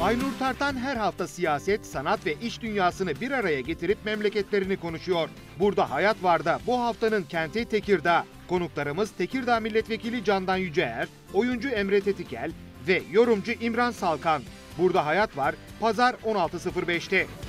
Aynur Tartan her hafta siyaset, sanat ve iş dünyasını bir araya getirip memleketlerini konuşuyor. Burada Hayat Var'da bu haftanın kenti Tekirdağ. Konuklarımız Tekirdağ Milletvekili Candan Yüceer, oyuncu Emre Tetikel ve yorumcu İmran Salkan. Burada Hayat Var, Pazar 16.05'te.